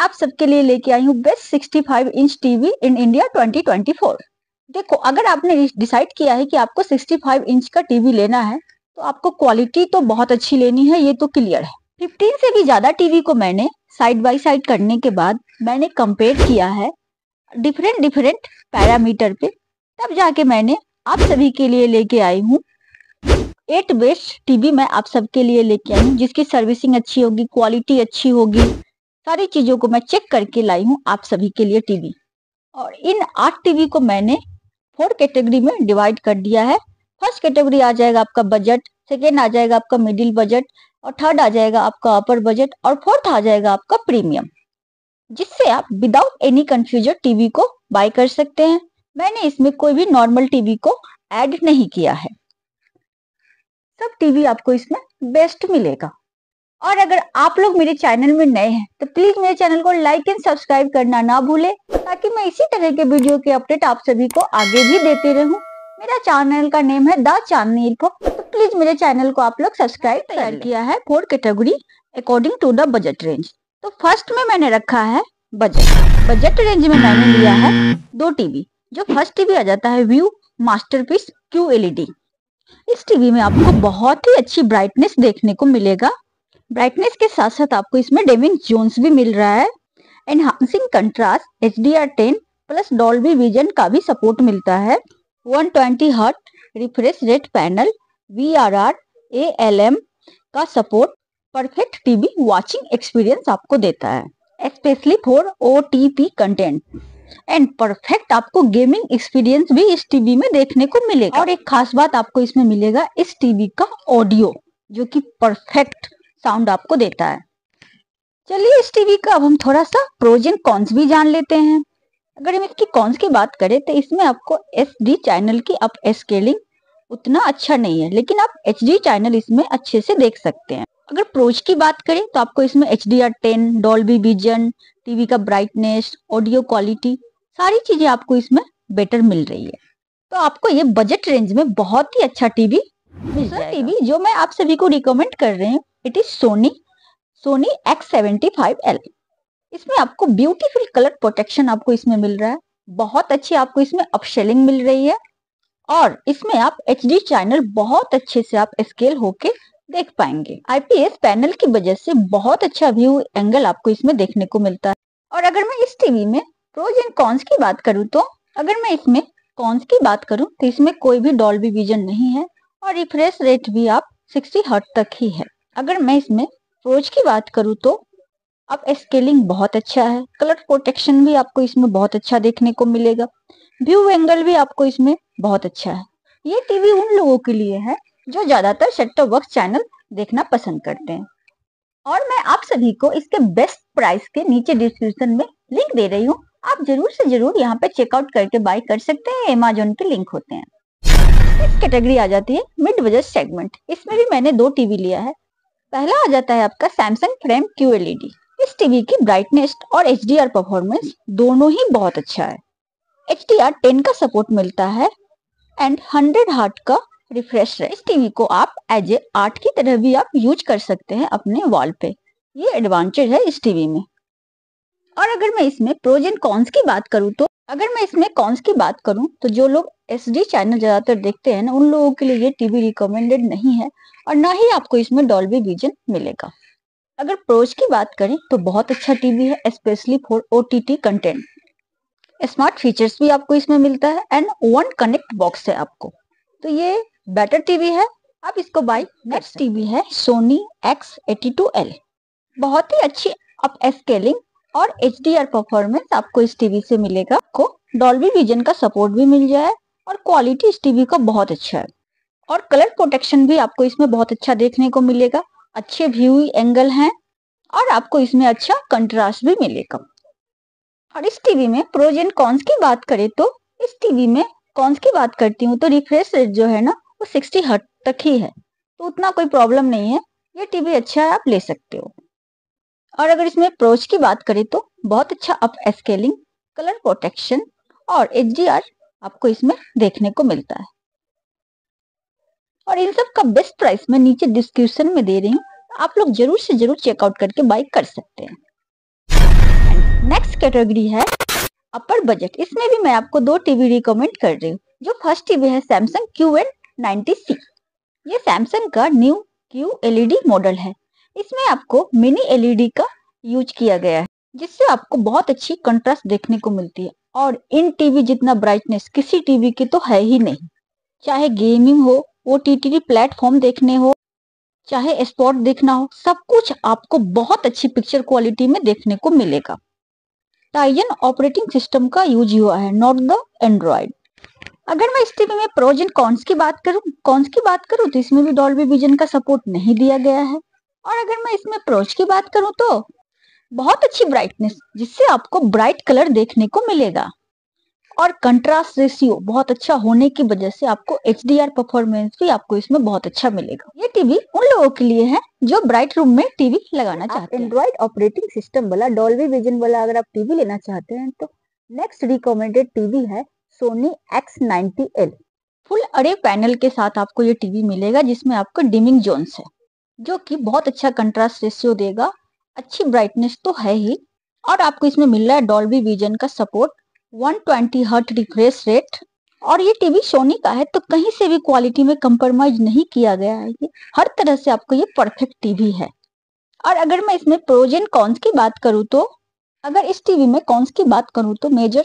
आप सबके लिए लेके आई हूँ best 65 inch TV in India 2024। देखो, अगर आपने डिसाइड किया है कि आपको 65 इंच का टीवी लेना है तो आपको क्वालिटी तो बहुत अच्छी लेनी है, ये तो क्लियर है। 15 से भी ज्यादा टीवी को मैंने साइड बाय साइड करने के बाद मैंने कंपेयर किया है डिफरेंट पैरामीटर पे, तब जाके मैंने आप सभी के लिए लेके आई हूँ 8 बेस्ट टीवी। मैं आप सबके लिए लेके आई हूँ जिसकी सर्विसिंग अच्छी होगी, क्वालिटी अच्छी होगी, सारी चीजों को मैं चेक करके लाई हूँ आप सभी के लिए टीवी। और इन 8 टीवी को मैंने 4 कैटेगरी में डिवाइड कर दिया है। फर्स्ट कैटेगरी आ जाएगा आपका बजट, सेकेंड आ जाएगा आपका मिडिल बजट, और थर्ड आ जाएगा आपका अपर बजट, और फोर्थ आ जाएगा आपका प्रीमियम, जिससे आप विदाउट एनी कंफ्यूजन टीवी को बाय कर सकते हैं। मैंने इसमें कोई भी नॉर्मल टीवी को ऐड नहीं किया है, सब टीवी आपको इसमें बेस्ट मिलेगा। और अगर आप लोग मेरे चैनल में नए हैं तो प्लीज मेरे चैनल को लाइक एंड सब्सक्राइब करना ना भूले, ताकि मैं इसी तरह के वीडियो के अपडेट आप सभी को आगे भी देते रहूं। मेरा चैनल का नेम है द चांदनी इन्फो, तो प्लीज मेरे चैनल को आप लोग सब्सक्राइब तैयार किया है 4 category according to the budget range. तो फर्स्ट में मैंने रखा है बजट रेंज में मैंने लिया है 2 टीवी। जो फर्स्ट टीवी आ जाता है व्यू मास्टर पीस QLED। इस टीवी में आपको बहुत ही अच्छी ब्राइटनेस देखने को मिलेगा। ब्राइटनेस के साथ साथ आपको इसमें डेविंग जोन्स भी मिल रहा है। Enhancing contrast HDR10 plus Dolby vision का भी सपोर्ट मिलता है। 120 hertz refresh rate panel, VRR ALM का support perfect TV watching experience आपको देता है, specially for OTT content and perfect आपको गेमिंग एक्सपीरियंस भी इस टीवी में देखने को मिलेगा। और एक खास बात आपको इसमें मिलेगा, इस टीवी का ऑडियो जो कि परफेक्ट साउंड आपको देता है। चलिए इस टीवी का अब हम थोड़ा सा प्रोज एंड कॉन्स भी जान लेते हैं। अगर हम इसकी कॉन्स की बात करें तो इसमें आपको SD चैनल की अप स्केलिंग उतना अच्छा नहीं है, लेकिन आप HD चैनल इसमें अच्छे से देख सकते हैं। अगर प्रोज की बात करें तो आपको इसमें HDR10, डॉल्बी विजन, टीवी का ब्राइटनेस, ऑडियो क्वालिटी, सारी चीजें आपको इसमें बेटर मिल रही है। तो आपको ये बजट रेंज में बहुत ही अच्छा टीवी मिल जाएगा। टीवी जो मैं आप सभी को रिकमेंड कर रही हूँ, इट इज सोनी X75L। इसमें आपको ब्यूटीफुल कलर प्रोटेक्शन आपको इसमें मिल रहा है, बहुत अच्छी आपको इसमें अपशेलिंग मिल रही है, और इसमें आप HD चैनल बहुत अच्छे से आप स्केल होके देख पाएंगे। IPS पैनल की वजह से बहुत अच्छा व्यू एंगल आपको इसमें देखने को मिलता है। और अगर मैं इस टीवी में प्रोज एंड कॉन्स की बात करूं तो इसमें कोई भी डॉल्बी विजन नहीं है और रिफ्रेश रेट भी आप 60 हर्ट तक ही है। अगर मैं इसमें प्रोज की बात करूं तो अब स्केलिंग बहुत अच्छा है, कलर प्रोटेक्शन भी आपको इसमें बहुत अच्छा देखने को मिलेगा, व्यू एंगल भी आपको इसमें बहुत अच्छा है। ये टीवी उन लोगों के लिए है जो ज्यादातर सेट टॉप बॉक्स चैनल देखना पसंद करते हैं। और मैं आप सभी को इसके बेस्ट प्राइस के नीचे डिस्क्रिप्शन में लिंक दे रही हूँ, आप जरूर से जरूर यहाँ पे चेकआउट करके बाय कर सकते हैं। Amazon के लिंक होते हैं। इस कैटेगरी आ जाती है मिड बजट सेगमेंट। इसमें भी मैंने 2 टीवी लिया है। पहला आ जाता है आपका Samsung Frame QLED। इस टीवी की ब्राइटनेस और HDR परफॉर्मेंस दोनों ही बहुत अच्छा है। HDR10 का सपोर्ट मिलता है एंड 100 हर्ट्ज का रिफ्रेश रेट। इस टीवी को आप एज ए आर्ट की तरह भी आप यूज कर सकते हैं अपने वॉल पे, ये एडवांटेज है इस टीवी में। और अगर मैं इसमें प्रोज एंड कॉन्स की बात करूं तो जो लोग SD चैनल ज्यादातर देखते हैं ना, उन लोगों के लिए ये टीवी रिकमेंडेड नहीं है, और ना ही आपको इसमें डॉल्बी विजन मिलेगा। अगर प्रोज की बात करें तो बहुत अच्छा टीवी है, specially for OTT content. Smart features भी आपको इसमें मिलता है एंड 1 कनेक्ट बॉक्स है आपको, तो ये बेटर टीवी है, आप इसको बाय। नेक्स्ट टीवी है Sony X82L। बहुत ही अच्छी अप स्केलिंग और HDR परफॉर्मेंस आपको इस टीवी से मिलेगा। आपको डॉल्बी विजन का सपोर्ट भी मिल जाए और क्वालिटी इस टीवी का बहुत अच्छा है, और कलर प्रोटेक्शन भी आपको इसमें बहुत अच्छा देखने को मिलेगा। अच्छे व्यू एंगल हैं और आपको इसमें अच्छा कंट्रास्ट भी मिलेगा। और इस टीवी में प्रोज एंड कॉन्स की बात करें तो इस टीवी में कॉन्स की बात करती हूँ तो रिफ्रेश रेट जो है ना वो 60 हर्ट्ज तक ही है, तो उतना कोई प्रॉब्लम नहीं है, ये टीवी अच्छा है, आप ले सकते हो। और अगर इसमें प्रोज की बात करें तो बहुत अच्छा अप स्केलिंग, कलर प्रोटेक्शन और HDR आपको इसमें देखने को मिलता है। और इन सब का बेस्ट प्राइस मैं नीचे डिस्क्रिप्शन में दे रही हूँ, आप लोग जरूर से जरूर चेकआउट करके बाय कर सकते हैं। नेक्स्ट कैटेगरी है अपर बजट। इसमें भी मैं आपको दो टीवी रिकमेंड कर रही हूँ। जो फर्स्ट टीवी है सैमसंग QN90C, ये सैमसंग का न्यू QLED मॉडल है। इसमें आपको मिनी LED का यूज किया गया है, जिससे आपको बहुत अच्छी कंट्रास्ट देखने को मिलती है और इन टीवी जितना ब्राइटनेस किसी टीवी की तो है ही नहीं। चाहे गेमिंग हो, OTT प्लेटफॉर्म देखने हो, चाहे स्पोर्ट देखना हो, सब कुछ आपको बहुत अच्छी पिक्चर क्वालिटी में देखने को मिलेगा। टाइजन ऑपरेटिंग सिस्टम का यूज हुआ है, नॉट द एंड्रॉइड। अगर मैं इस टीवी में प्रोज एंड कॉन्स की बात करूं तो इसमें भी डॉल्बी विजन का सपोर्ट नहीं दिया गया है। और अगर मैं इसमें प्रोज की बात करूं तो बहुत अच्छी ब्राइटनेस, जिससे आपको ब्राइट कलर देखने को मिलेगा और कंट्रास्ट रेशियो बहुत अच्छा होने की वजह से आपको HDR परफॉर्मेंस भी आपको इसमें बहुत अच्छा मिलेगा। ये टीवी उन लोगों के लिए है जो ब्राइट रूम में टीवी लगाना चाहते हैं। एंड्रॉइड ऑपरेटिंग सिस्टम वाला, डॉल्बी विजन वाला अगर आप टीवी लेना चाहते हैं तो नेक्स्ट रिकमेंडेड टीवी है Soni X90L। Full array panel के साथ आपको ये टीवी मिलेगा, जिसमें आपको डिमिंग जोन्स है जो की बहुत अच्छा कंट्रास्ट रेशियो देगा। अच्छी ब्राइटनेस तो है ही और आपको इसमें मिल रहा है डॉल्बी विजन का सपोर्ट, 120 हर्ट्ज रिफ्रेश रेट। और ये टीवी सोनी का है तो कहीं से भी क्वालिटी में कंप्रोमाइज नहीं किया गया है। हर तरह से आपको ये परफेक्ट टीवी है। और अगर मैं इसमें प्रोज एंड कॉन्स की बात करूँ तो मेजर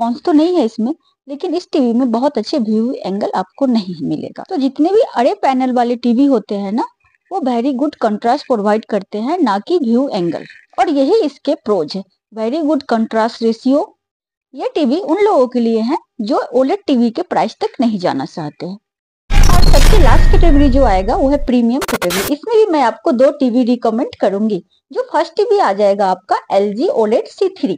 कॉन्स तो नहीं है इसमें, लेकिन इस टीवी में बहुत अच्छे व्यू एंगल आपको नहीं मिलेगा। तो जितने भी अरे पैनल वाले टीवी होते हैं ना, वो वेरी गुड कंट्रास्ट प्रोवाइड करते हैं, ना कि व्यू एंगल। और यही इसके प्रोज है, वेरी गुड कंट्रास्ट रेशियो। ये टीवी उन लोगों के लिए है जो ओलेड टीवी के प्राइस तक नहीं जाना चाहते हैं। और सबसे लास्ट कैटेगरी जो आएगा वो है प्रीमियम कैटेगरी। इसमें भी मैं आपको दो टीवी रिकमेंड करूंगी। जो फर्स्ट टीवी आ जाएगा आपका LG OLED C3।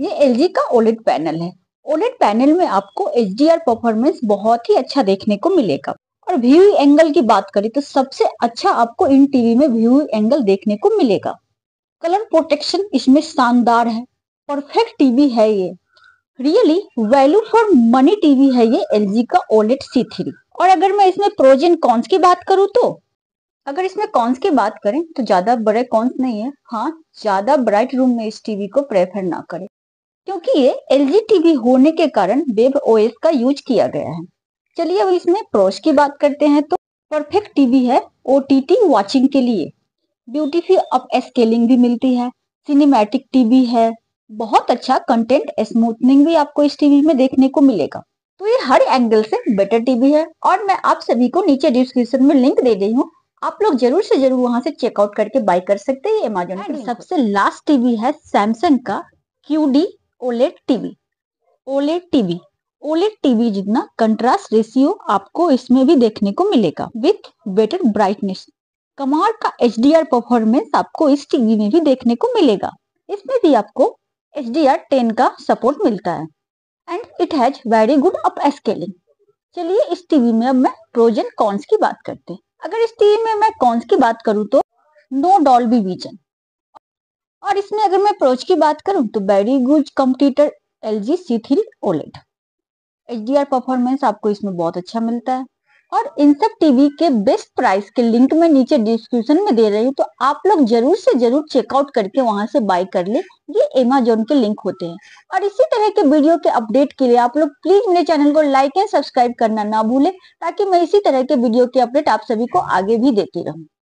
ये LG का OLED पैनल है। OLED पैनल में आपको HDR परफॉर्मेंस बहुत ही अच्छा देखने को मिलेगा। और व्यू एंगल की बात करें तो सबसे अच्छा आपको इन टीवी में व्यू एंगल देखने को मिलेगा। कलर प्रोटेक्शन इसमें शानदार है, परफेक्ट टीवी है। ये really value for money TV है, ये LG का OLED C3। और अगर मैं इसमें प्रोज एंड कॉन्स की बात करूँ तो अगर इसमें कॉन्स की बात करें तो ज्यादा बड़े कॉन्स नहीं है। हाँ, ज्यादा ब्राइट रूम में इस टीवी को प्रेफर ना करें, क्योंकि ये LG टीवी होने के कारण WebOS का यूज किया गया है। चलिए अब इसमें प्रोज की बात करते हैं तो परफेक्ट टीवी है OTT वॉचिंग के लिए। ब्यूटीफुल अप स्केलिंग भी मिलती है, सिनेमैटिक टीवी है, बहुत अच्छा कंटेंट स्मूथनिंग भी आपको इस टीवी में देखने को मिलेगा। तो ये हर एंगल से बेटर टीवी है। और मैं आप सभी को नीचे डिस्क्रिप्शन में लिंक दे रही हूँ, आप लोग जरूर से जरूर वहाँ से चेकआउट करके बाय कर सकते हैं अमेज़न पे। सबसे लास्ट टीवी है सैमसंग का QD OLED टीवी। जितना कंट्रास्ट रेशियो आपको इसमें भी देखने को मिलेगा विथ बेटर ब्राइटनेस। कमाल का HDR परफॉर्मेंस आपको इस टीवी में भी देखने को मिलेगा। इसमें भी आपको HDR10 का सपोर्ट मिलता है and it has very good upscaling. चलिए इस टीवी में अब मैं प्रोज एंड कॉन्स की बात करते हैं। अगर इस टीवी में मैं कॉन्स की बात करूं तो नो डॉल्बी विजन। और इसमें अगर मैं प्रोज की बात करूं तो very good computer LG C3 OLED। HDR performance आपको इसमें बहुत अच्छा मिलता है। और इन सब टीवी के बेस्ट प्राइस के लिंक में नीचे डिस्क्रिप्शन में दे रही हूँ, तो आप लोग जरूर से जरूर चेकआउट करके वहां से बाय कर ले। ये Amazon के लिंक होते हैं। और इसी तरह के वीडियो के अपडेट के लिए आप लोग प्लीज मेरे चैनल को लाइक एंड सब्सक्राइब करना ना भूले, ताकि मैं इसी तरह के वीडियो के अपडेट आप सभी को आगे भी देती रहूँ।